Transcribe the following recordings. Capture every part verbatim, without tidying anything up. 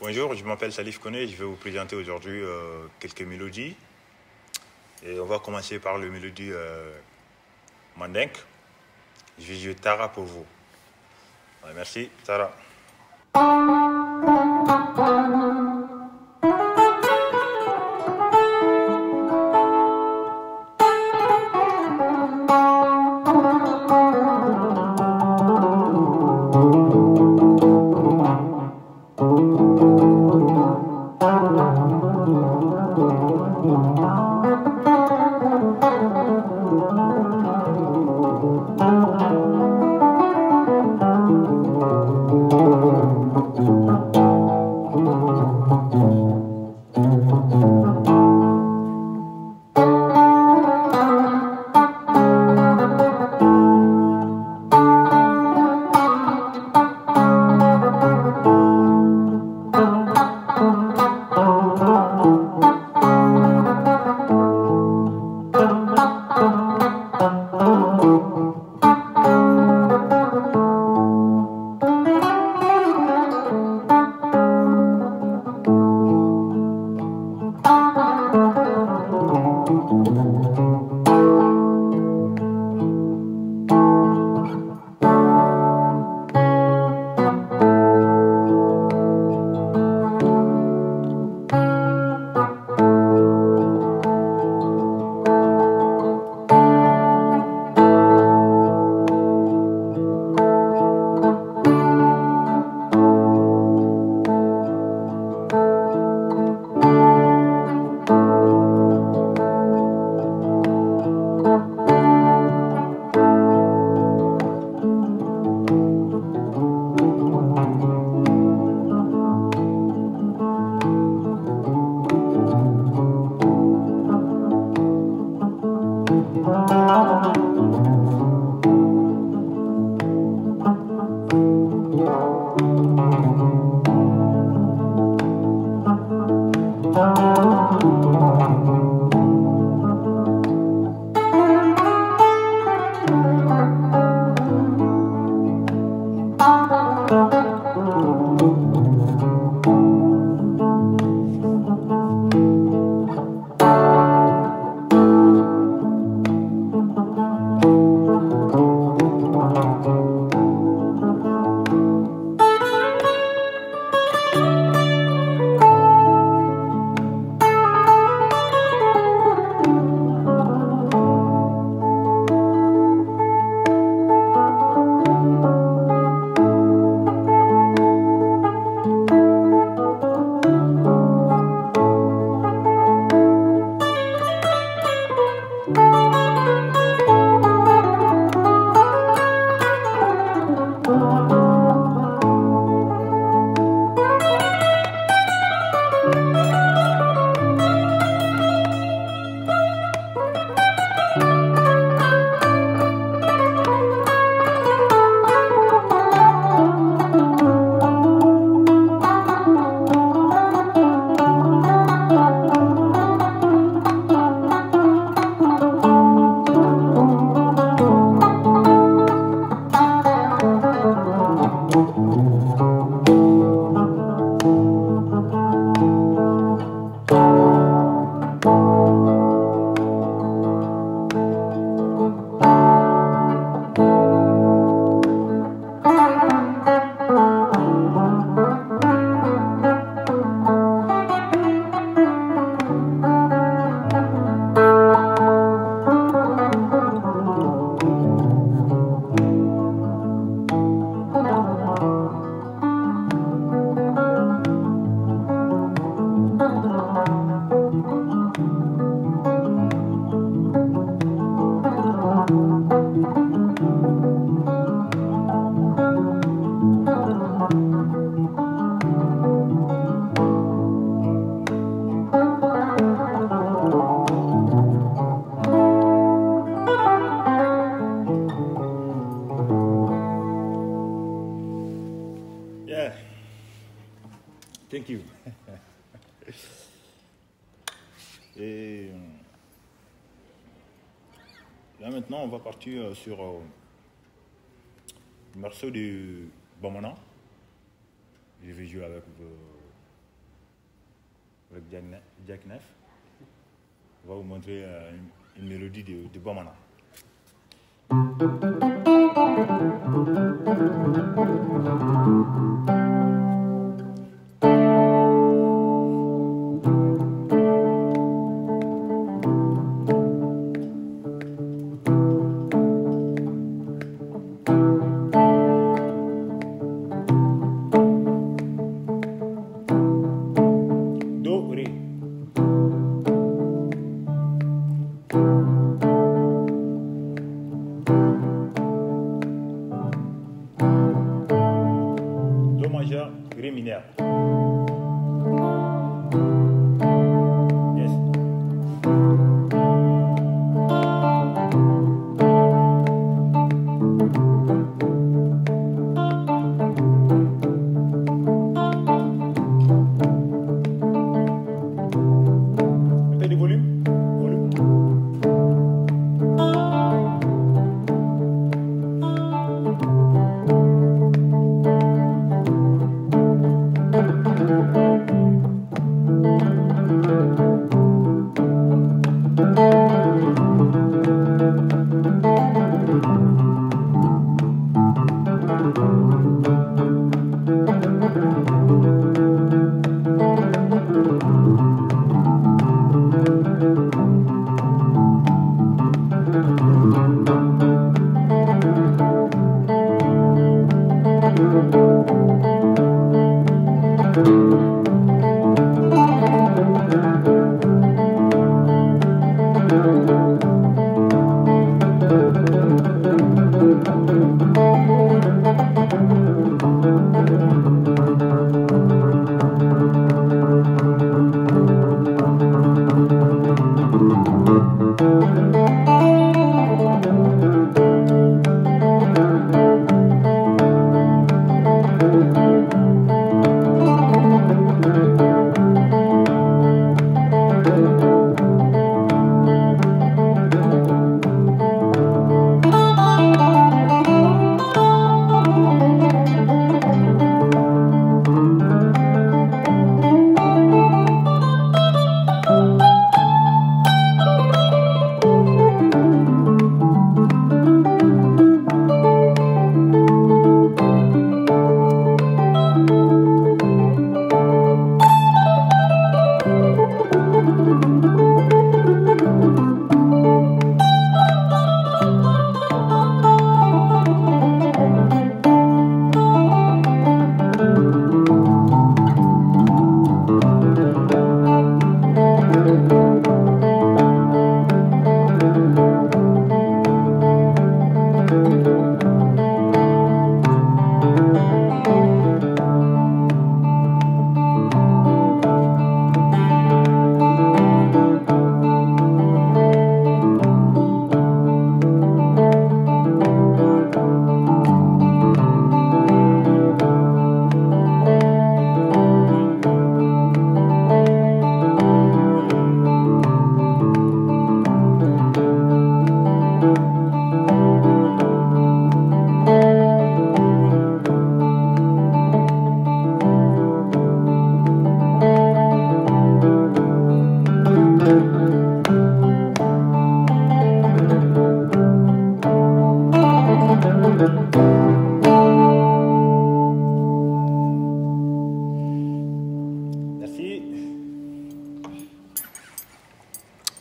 Bonjour, je m'appelle Salif Koné, je vais vous présenter aujourd'hui euh, quelques mélodies. Et on va commencer par le mélodie euh, Mandingue. Je vais jouer Tara pour vous. Ouais, merci, Tara. Thank you. Et là maintenant on va partir sur euh, le morceau de Bamana. Je vais jouer avec euh, avec Jack Neff. On va vous montrer euh, une, une mélodie de, de Bamana.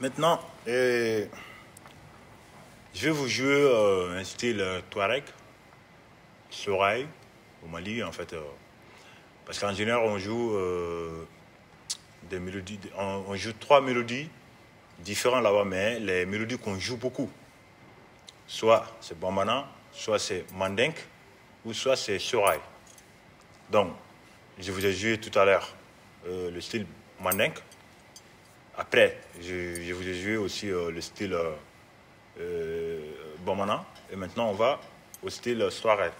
Maintenant, euh, je vais vous jouer euh, un style euh, Tuareg, Soraï, au Mali en fait. Euh, parce qu'en général, on joue euh, des mélodies, on, on joue trois mélodies différentes là-bas, mais les mélodies qu'on joue beaucoup, soit c'est Bamana, soit c'est Mandingue, ou soit c'est Soraï. Donc, je vous ai joué tout à l'heure euh, le style Mandingue. Après, je, je vous ai joué aussi euh, le style euh, euh, Bamana. Et maintenant, on va au style euh, Soraï.